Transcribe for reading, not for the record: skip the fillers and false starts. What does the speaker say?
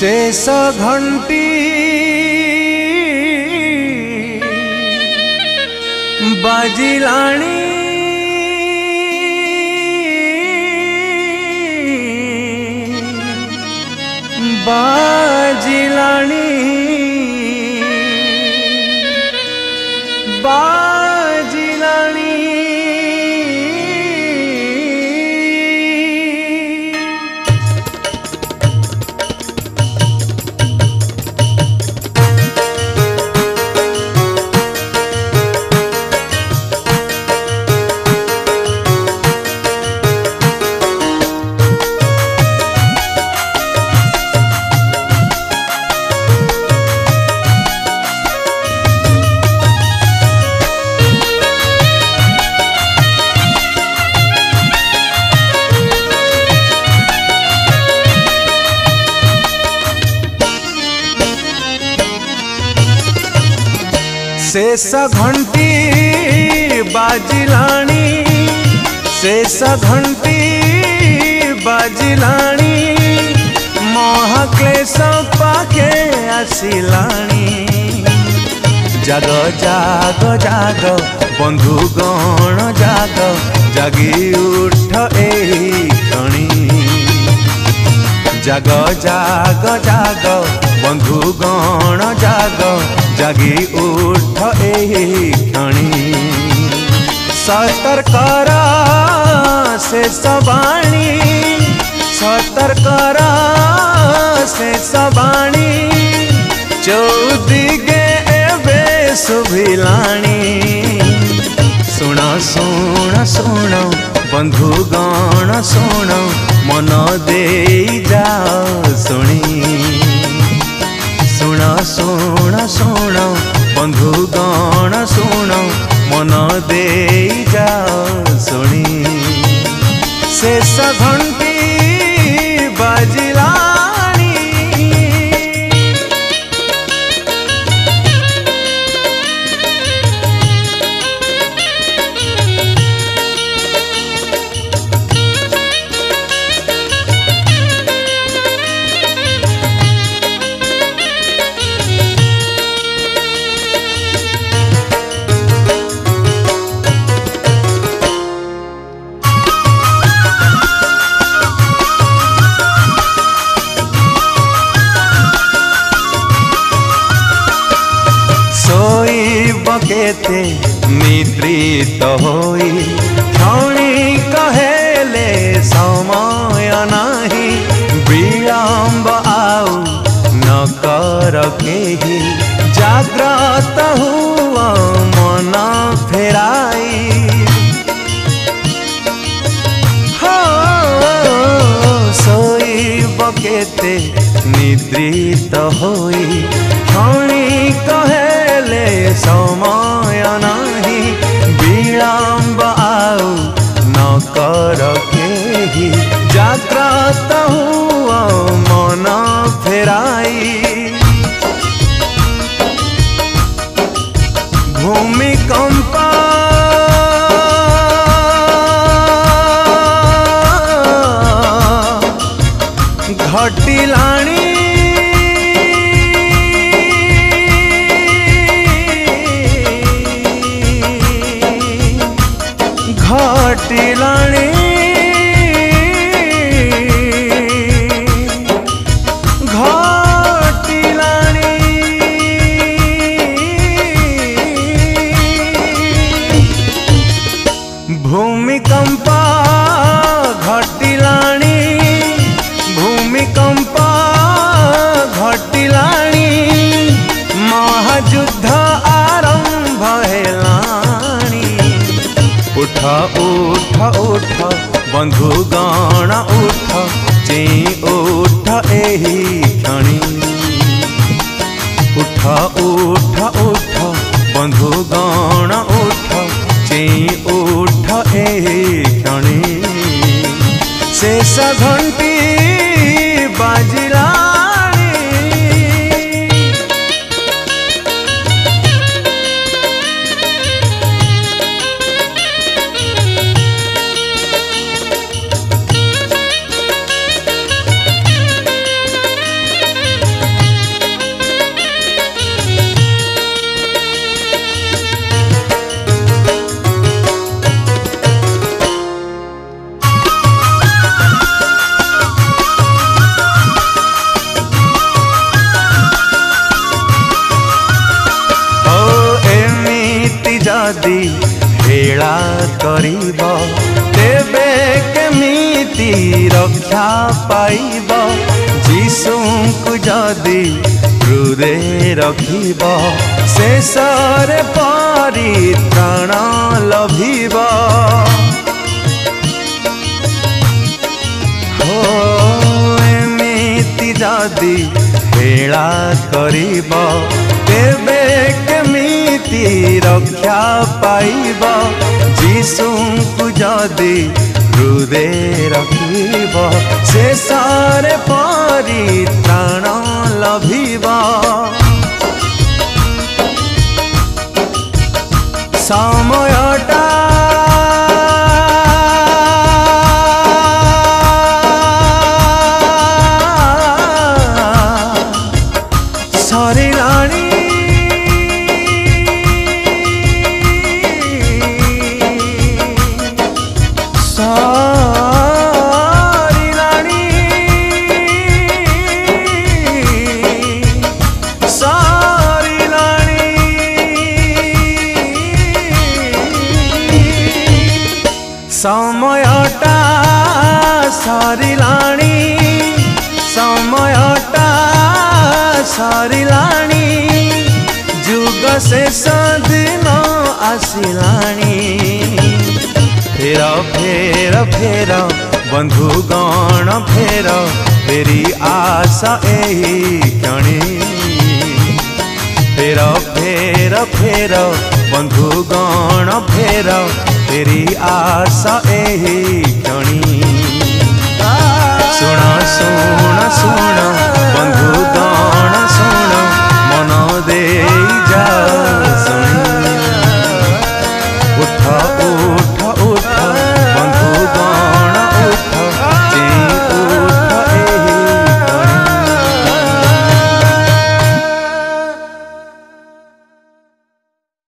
शेष घंटी बाजिलाणी बाजिलाणी बाजिलाणी शेष घंटी बाजिलाणी शेष घंटी बाजिलाणी महाक्लेश पाखे आसिलाणी जाग जाग जाग बंधु गण जाग जागी उठ एही क्षणी जाग जाग जाग बंधु गण जाग जागी उठ एही क्षणी सतर्क रा शेष बाणी सतर्क रा शेष बाणी चौदिगे एबे सुभिलाणी सुण सुण सुण बंधु गण सुण मन दे जाओ सुणी सुण सुण सुण बंधु गण सुण मन दे जाओ सुणी शेष घंटी बाजिलाणी केते निद्रित होई क्षणी कहेले समय नाही विलम्ब आउ न कर केही जाग्रत हुआ मन फेराई हो सोईब केते निद्रित होई क्षणी कहे समय नाही विलम्ब आउ न कर केही जाग्रत हुआ मन फेराई भूमिकम्प घटिलाणी घटिलाणी घटिलाणी भूमिकम्प घटिलाणी भूमिकम्प घटिलाणी महायुद्ध आरंभ हेलाणी उठ उठ उठ बंधु गण उठ ची उठ एही क्षणी उठ उठ उठ बंधु गण उठ ची उठ एही क्षणी शेष घंटी बाजिलाणी करीब तेबे केमिति रक्षा पाइब जीशुंकु जदि क्रूरे रखिब शेषरे परित्राण लभिब हो एमिति जदि बेला करीब तेबे केमिति रक्षा पाइब जीशुंकु जदि हृदय रखिब शेषरे परित्राण लभिब समयटा समयटा सरिलाणी समयटा सरिलाणी जुग शेष दिन आसिलाणी फेर फेर फेर बंधुगण फेर फेरी आशा एही क्षणी फेर फेर फेर बंधुगण फेर तेरी आशा एही क्षणी सुना सुना सुना।